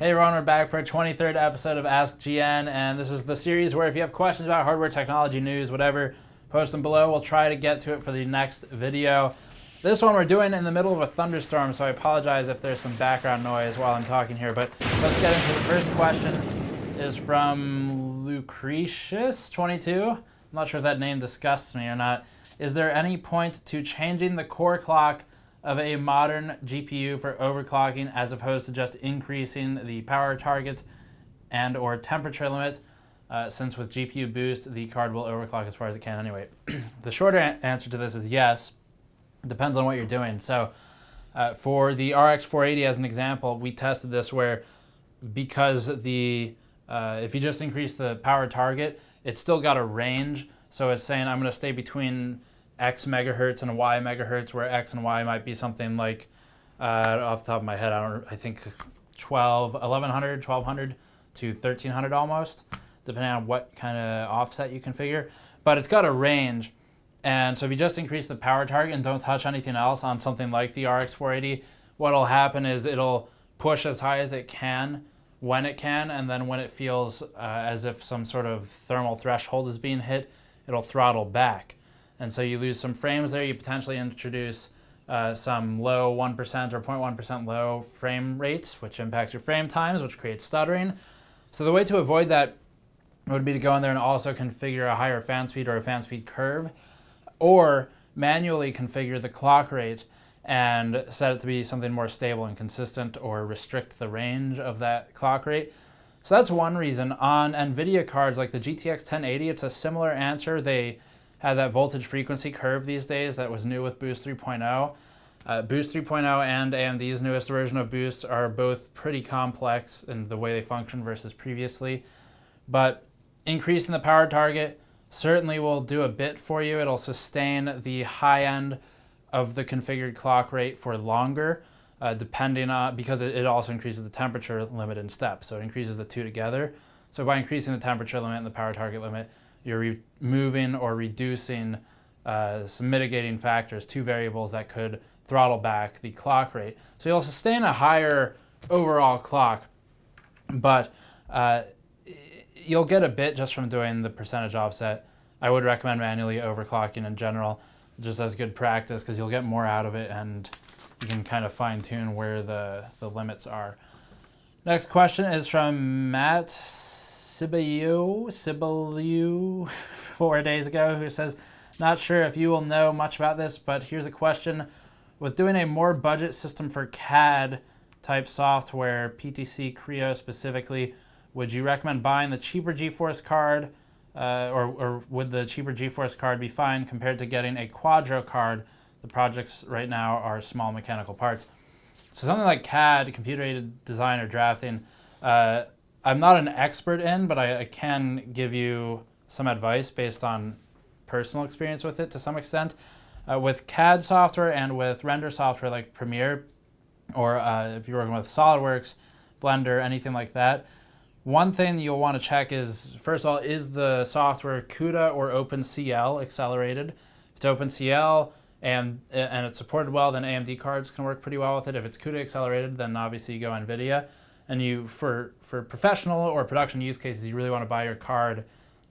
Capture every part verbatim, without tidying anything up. Hey everyone, we're back for a twenty-third episode of Ask G N, and this is the series where if you have questions about hardware, technology, news, whatever, post them below. We'll try to get to it for the next video. This one we're doing in the middle of a thunderstorm, so I apologize if there's some background noise while I'm talking here, but let's get into it. The first question is from Lucretius twenty-two. I'm not sure if that name disgusts me or not. Is there any point to changing the core clock of a modern G P U for overclocking as opposed to just increasing the power target and or temperature limit, uh, since with G P U boost the card will overclock as far as it can anyway? The shorter answer to this is yes. Depends on what you're doing. So uh, for the R X four eighty as an example, we tested this where because the uh, if you just increase the power target, it's still got a range, so it's saying I'm going to stay between X megahertz and Y megahertz, where X and Y might be something like, uh, off the top of my head, I don't, I think twelve, eleven hundred, twelve hundred to thirteen hundred almost, depending on what kind of offset you configure. But it's got a range, and so if you just increase the power target and don't touch anything else on something like the R X four eighty, what'll happen is it'll push as high as it can when it can, and then when it feels uh, as if some sort of thermal threshold is being hit, it'll throttle back. And so you lose some frames there. You potentially introduce uh, some low one percent or zero point one percent low frame rates, which impacts your frame times, which creates stuttering. So the way to avoid that would be to go in there and also configure a higher fan speed or a fan speed curve, or manually configure the clock rate and set it to be something more stable and consistent, or restrict the range of that clock rate. So that's one reason. On NVIDIA cards like the G T X ten eighty, it's a similar answer. They had that voltage frequency curve these days that was new with Boost three point oh. Uh, Boost three point oh and A M D's newest version of Boost are both pretty complex in the way they function versus previously. But increasing the power target certainly will do a bit for you. It'll sustain the high end of the configured clock rate for longer, uh, depending on, because it, it also increases the temperature limit in step. So it increases the two together. So by increasing the temperature limit and the power target limit, you're removing or reducing uh, some mitigating factors, two variables that could throttle back the clock rate. So you'll sustain a higher overall clock, but uh, you'll get a bit just from doing the percentage offset. I would recommend manually overclocking in general, just as good practice, because you'll get more out of it and you can kind of fine tune where the, the limits are. Next question is from Matt Sibeliu, Sibeliu four days ago, who says, not sure if you will know much about this, but here's a question. With doing a more budget system for C A D type software, P T C Creo specifically, would you recommend buying the cheaper GeForce card, uh, or, or would the cheaper GeForce card be fine compared to getting a Quadro card? The projects right now are small mechanical parts. So something like C A D, computer-aided design or drafting, uh, I'm not an expert in, but I, I can give you some advice based on personal experience with it to some extent. Uh, with C A D software and with render software like Premiere, or uh, if you're working with SolidWorks, Blender, anything like that, one thing you'll want to check is, first of all, is the software CUDA or OpenCL accelerated? If it's OpenCL and, and it's supported well, then A M D cards can work pretty well with it. If it's CUDA accelerated, then obviously you go NVIDIA. And you, for, for professional or production use cases, you really want to buy your card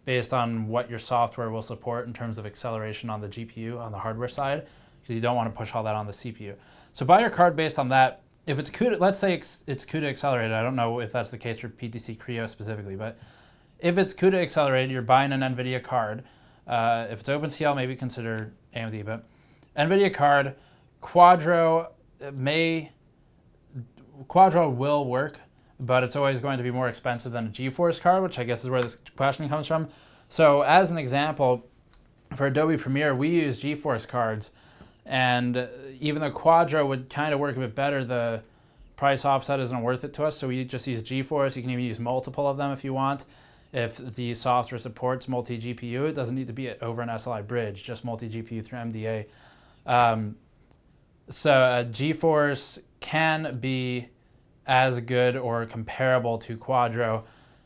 based on what your software will support in terms of acceleration on the G P U, on the hardware side, because you don't want to push all that on the C P U. So buy your card based on that. If it's CUDA, let's say it's CUDA accelerated. I don't know if that's the case for P T C Creo specifically, but if it's CUDA accelerated, you're buying an NVIDIA card. Uh, if it's OpenCL, maybe consider A M D, but NVIDIA card. Quadro may, Quadro will work, but it's always going to be more expensive than a GeForce card, which I guess is where this question comes from. So as an example, for Adobe Premiere, we use GeForce cards, and even though Quadro would kind of work a bit better, the price offset isn't worth it to us, so we just use GeForce. You can even use multiple of them if you want. If the software supports multi-G P U, it doesn't need to be over an S L I bridge, just multi-G P U through M D A. Um, so uh, GeForce can be as good or comparable to Quadro,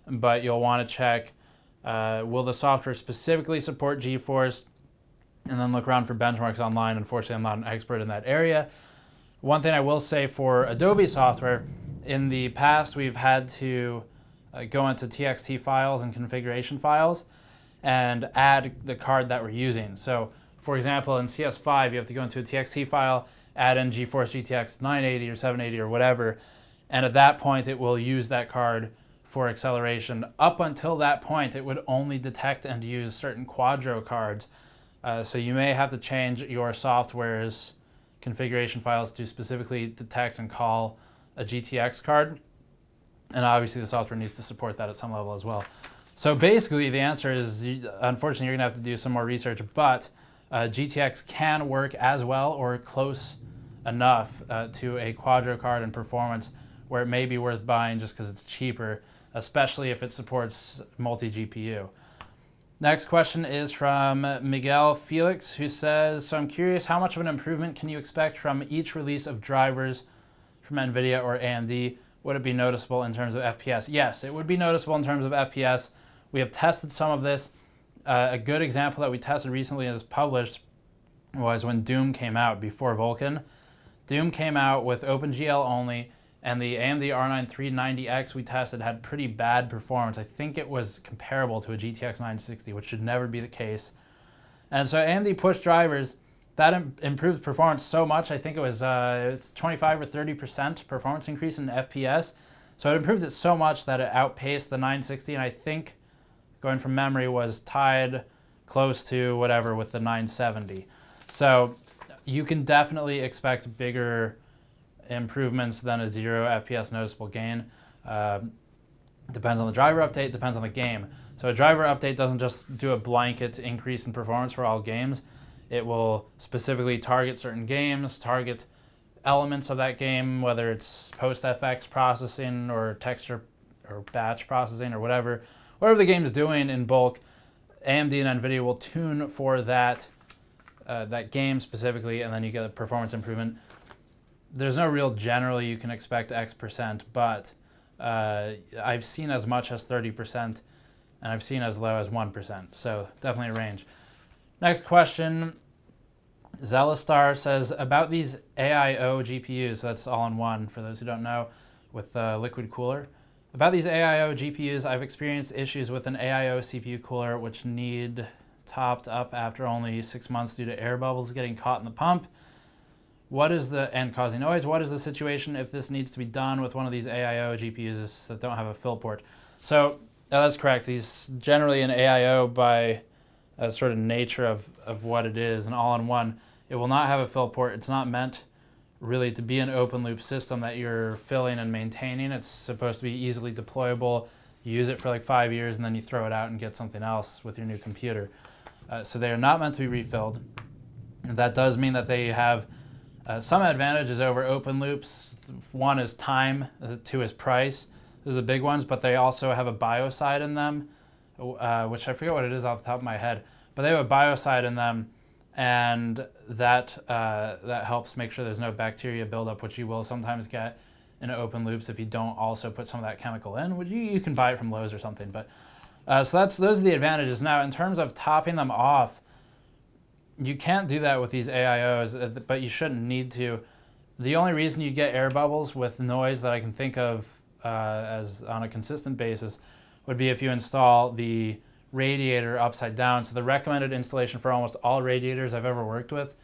but you'll want to check, uh, will the software specifically support GeForce? And then look around for benchmarks online. Unfortunately, I'm not an expert in that area. One thing I will say for Adobe software In the past, we've had to uh, go into T X T files and configuration files and add the card that we're using. So for example, in C S five, you have to go into a T X T file, add in GeForce G T X nine eighty or seven eighty or whatever, and at that point it will use that card for acceleration. Up until that point, it would only detect and use certain Quadro cards. Uh, so you may have to change your software's configuration files to specifically detect and call a G T X card. And obviously the software needs to support that at some level as well. So basically the answer is, unfortunately, you're gonna have to do some more research, but uh, G T X can work as well or close enough uh, to a Quadro card in performance where it may be worth buying just because it's cheaper, especially if it supports multi-G P U. Next question is from Miguel Felix, who says, so I'm curious, how much of an improvement can you expect from each release of drivers from NVIDIA or A M D? Would it be noticeable in terms of F P S? Yes, it would be noticeable in terms of F P S. We have tested some of this. Uh, a good example that we tested recently and is published was when Doom came out before Vulkan. Doom came out with OpenGL only, and the A M D R nine three ninety X we tested had pretty bad performance. I think it was comparable to a G T X nine sixty, which should never be the case. And so A M D pushed drivers. That im improved performance so much. I think it was uh, it's twenty-five or thirty percent performance increase in F P S. So it improved it so much that it outpaced the nine sixty, and I think, going from memory, was tied close to whatever with the nine seventy. So you can definitely expect bigger improvements than a zero F P S noticeable gain. Uh, depends on the driver update, depends on the game. So a driver update doesn't just do a blanket increase in performance for all games. It will specifically target certain games, target elements of that game, whether it's post F X processing or texture or batch processing or whatever. Whatever the game's doing in bulk, A M D and NVIDIA will tune for that, uh, that game specifically, and then you get a performance improvement. There's no real general you can expect X percent, but uh, I've seen as much as thirty percent, and I've seen as low as one percent, so definitely a range. Next question, xellestar says, about these A I O G P Us, so that's all in one for those who don't know, with uh, liquid cooler. About these A I O G P Us, I've experienced issues with an A I O C P U cooler which need topped up after only six months due to air bubbles getting caught in the pump. What is the, and causing noise, what is the situation if this needs to be done with one of these A I O G P Us that don't have a fill port? So no, that's correct. These generally an A I O by a sort of nature of, of what it is, an all-in-one, it will not have a fill port. It's not meant really to be an open loop system that you're filling and maintaining. It's supposed to be easily deployable. You use it for like five years and then you throw it out and get something else with your new computer. Uh, so they are not meant to be refilled. And that does mean that they have Uh, some advantages over open loops. One is time, two is price. Those are the big ones, but they also have a biocide in them, uh, which I forget what it is off the top of my head, but they have a biocide in them, and that, uh, that helps make sure there's no bacteria buildup, which you will sometimes get in open loops if you don't also put some of that chemical in. You, you can buy it from Lowe's or something, but uh, so that's, those are the advantages. Now, in terms of topping them off, you can't do that with these A I Os, but you shouldn't need to. The only reason you get air bubbles with noise that I can think of uh, as on a consistent basis would be if you install the radiator upside down. So the recommended installation for almost all radiators I've ever worked with,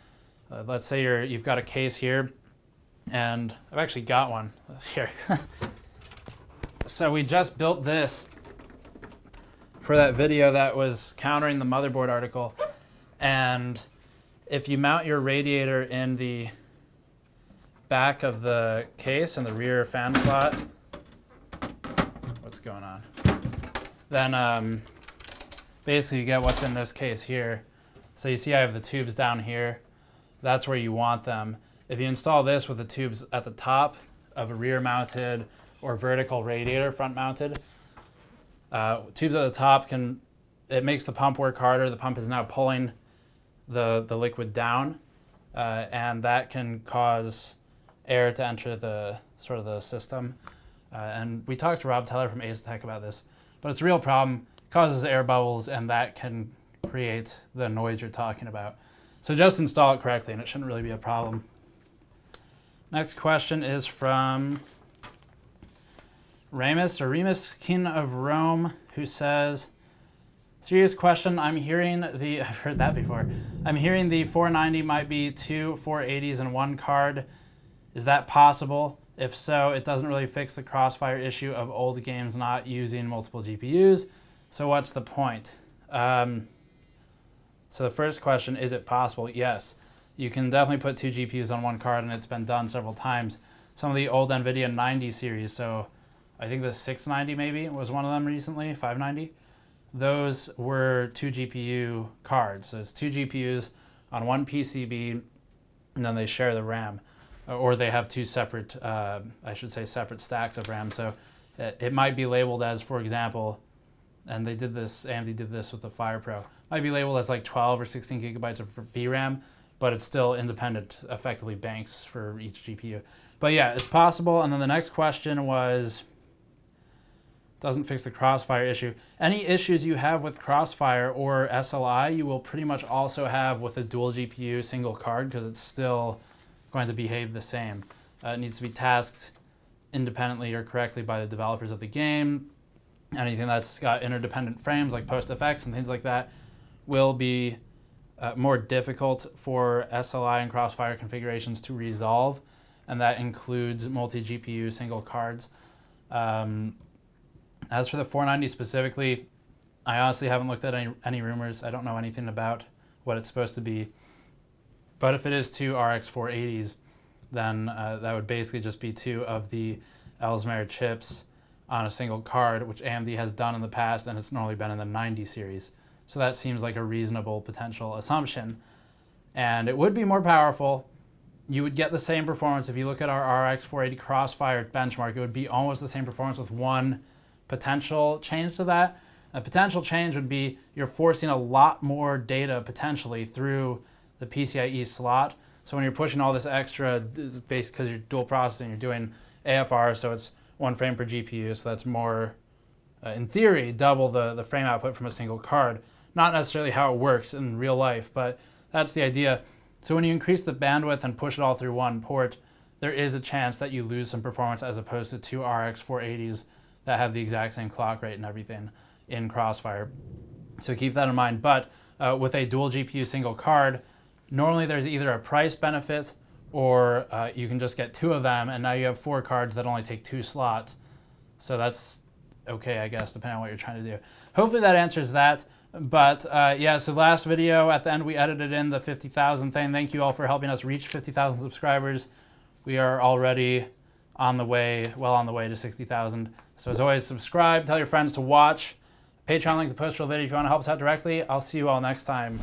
uh, let's say you're, you've got a case here, and I've actually got one here. So we just built this for that video that was countering the motherboard article. And if you mount your radiator in the back of the case in the rear fan slot, what's going on? Then um, basically you get what's in this case here. So you see I have the tubes down here. That's where you want them. If you install this with the tubes at the top of a rear mounted or vertical radiator front mounted, uh, tubes at the top can, it makes the pump work harder. The pump is now pulling the, the liquid down, uh, and that can cause air to enter the sort of the system. Uh, and we talked to Rob Teller from Ace Tech about this, but it's a real problem. It causes air bubbles, and that can create the noise you're talking about. So just install it correctly, and it shouldn't really be a problem. Next question is from Ramus, or Remus, King of Rome, who says, serious question, I'm hearing the, I've heard that before, I'm hearing the four ninety might be two four eighties in one card. Is that possible? If so, it doesn't really fix the crossfire issue of old games not using multiple G P Us, so what's the point? Um, so the first question, is it possible? Yes. You can definitely put two G P Us on one card, and it's been done several times. Some of the old NVIDIA ninety series, so I think the six ninety maybe was one of them recently, five ninety. Those were two G P U cards. So it's two G P Us on one P C B, and then they share the RAM. Or they have two separate, uh, I should say, separate stacks of RAM. So it, it might be labeled as, for example, and they did this, A M D did this with the Fire Pro. It might be labeled as like twelve or sixteen gigabytes of V RAM, but it's still independent, effectively banks for each G P U. But yeah, it's possible. And then the next question was, doesn't fix the crossfire issue. Any issues you have with crossfire or S L I, you will pretty much also have with a dual G P U single card, because it's still going to behave the same. Uh, it needs to be tasked independently or correctly by the developers of the game. Anything that's got interdependent frames like post F X and things like that will be uh, more difficult for S L I and crossfire configurations to resolve, and that includes multi-G P U single cards. Um, As for the four ninety specifically, I honestly haven't looked at any, any rumors. I don't know anything about what it's supposed to be. But if it is two R X four eighties, then uh, that would basically just be two of the Ellesmere chips on a single card, which A M D has done in the past, and it's normally been in the ninety series. So that seems like a reasonable potential assumption. And it would be more powerful. You would get the same performance. If you look at our R X four eighty Crossfire benchmark, it would be almost the same performance with one potential change to that. A potential change would be you're forcing a lot more data potentially through the P C I E slot. So when you're pushing all this extra, because you're dual processing, you're doing A F R, so it's one frame per G P U, so that's more, uh, in theory, double the, the frame output from a single card. Not necessarily how it works in real life, but that's the idea. So when you increase the bandwidth and push it all through one port, there is a chance that you lose some performance as opposed to two R X four eighties that have the exact same clock rate and everything in Crossfire. So keep that in mind. But uh, with a dual G P U single card, normally there's either a price benefit or uh, you can just get two of them, and now you have four cards that only take two slots. So that's okay, I guess, depending on what you're trying to do. Hopefully that answers that. But uh, yeah, so last video at the end, we edited in the fifty thousand thing. Thank you all for helping us reach fifty thousand subscribers. We are already on the way, well on the way to sixty thousand. So as always, subscribe, tell your friends to watch. Patreon link, the post-roll video if you want to help us out directly. I'll see you all next time.